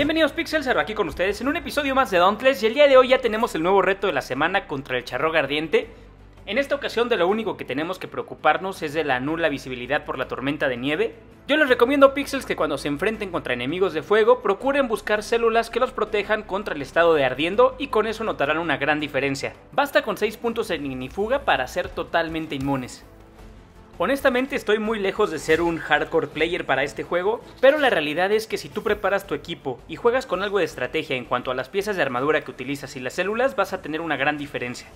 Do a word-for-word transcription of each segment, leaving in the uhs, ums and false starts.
Bienvenidos Pixels, aquí con ustedes en un episodio más de Dauntless. Y el día de hoy ya tenemos el nuevo reto de la semana contra el Charrogg Ardiente. En esta ocasión de lo único que tenemos que preocuparnos es de la nula visibilidad por la tormenta de nieve. Yo les recomiendo Pixels que cuando se enfrenten contra enemigos de fuego procuren buscar células que los protejan contra el estado de ardiendo y con eso notarán una gran diferencia. Basta con seis puntos en ignifuga para ser totalmente inmunes. Honestamente estoy muy lejos de ser un hardcore player para este juego, pero la realidad es que si tú preparas tu equipo y juegas con algo de estrategia en cuanto a las piezas de armadura que utilizas y las células, vas a tener una gran diferencia.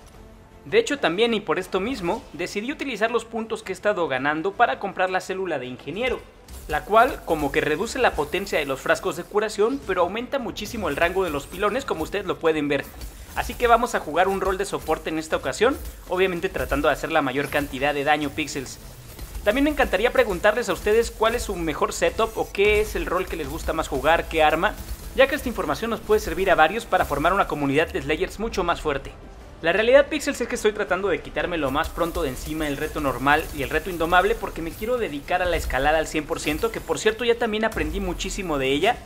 De hecho también, y por esto mismo, decidí utilizar los puntos que he estado ganando para comprar la célula de ingeniero, la cual como que reduce la potencia de los frascos de curación, pero aumenta muchísimo el rango de los pilones como ustedes lo pueden ver. Así que vamos a jugar un rol de soporte en esta ocasión, obviamente tratando de hacer la mayor cantidad de daño, Pixels. También me encantaría preguntarles a ustedes cuál es su mejor setup o qué es el rol que les gusta más jugar, qué arma, ya que esta información nos puede servir a varios para formar una comunidad de Slayers mucho más fuerte. La realidad, Pixels, es que estoy tratando de quitarme lo más pronto de encima el reto normal y el reto indomable porque me quiero dedicar a la escalada al cien por ciento, que por cierto ya también aprendí muchísimo de ella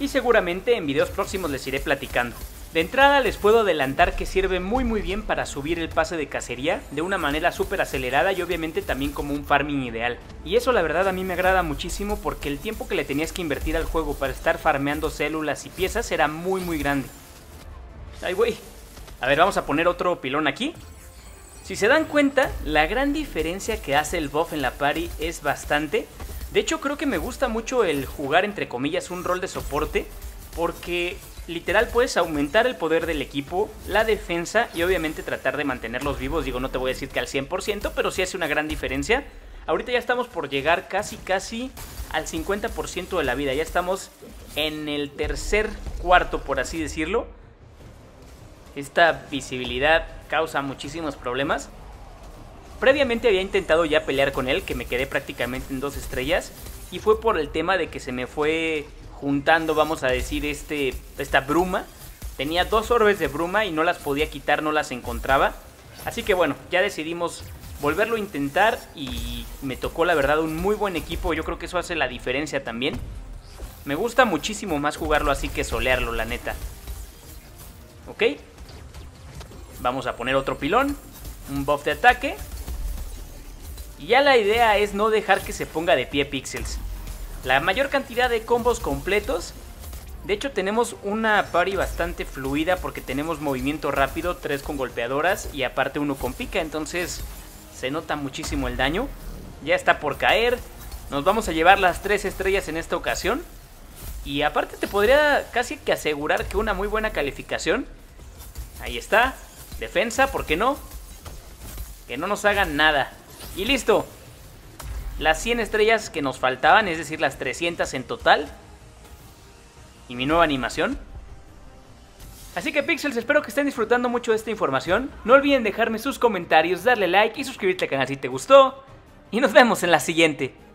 y seguramente en videos próximos les iré platicando. De entrada les puedo adelantar que sirve muy muy bien para subir el pase de cacería de una manera súper acelerada y obviamente también como un farming ideal. Y eso la verdad a mí me agrada muchísimo porque el tiempo que le tenías que invertir al juego para estar farmeando células y piezas era muy muy grande. Ay güey. A ver, vamos a poner otro pilón aquí. Si se dan cuenta, la gran diferencia que hace el buff en la party es bastante. De hecho creo que me gusta mucho el jugar entre comillas un rol de soporte porque literal puedes aumentar el poder del equipo, la defensa y obviamente tratar de mantenerlos vivos. Digo, no te voy a decir que al cien por ciento, pero sí hace una gran diferencia. Ahorita ya estamos por llegar casi casi al cincuenta por ciento de la vida. Ya estamos en el tercer cuarto, por así decirlo. Esta visibilidad causa muchísimos problemas. Previamente había intentado ya pelear con él, que me quedé prácticamente en dos estrellas. Y fue por el tema de que se me fue juntando, vamos a decir, este, esta bruma. Tenía dos orbes de bruma y no las podía quitar, no las encontraba. Así que bueno, ya decidimos volverlo a intentar y me tocó la verdad un muy buen equipo. Yo creo que eso hace la diferencia también. Me gusta muchísimo más jugarlo así que solearlo, la neta. Ok. Vamos a poner otro pilón, un buff de ataque. Y ya la idea es no dejar que se ponga de pie, Pixels. La mayor cantidad de combos completos. De hecho tenemos una party bastante fluida porque tenemos movimiento rápido, tres con golpeadoras y aparte uno con pica. Entonces se nota muchísimo el daño. Ya está por caer. Nos vamos a llevar las tres estrellas en esta ocasión. Y aparte te podría casi que asegurar que una muy buena calificación. Ahí está. Defensa, ¿por qué no? Que no nos hagan nada. Y listo. Las cien estrellas que nos faltaban, es decir, las trescientas en total. Y mi nueva animación. Así que Pixels, espero que estén disfrutando mucho de esta información. No olviden dejarme sus comentarios, darle like y suscribirte al canal si te gustó. Y nos vemos en la siguiente.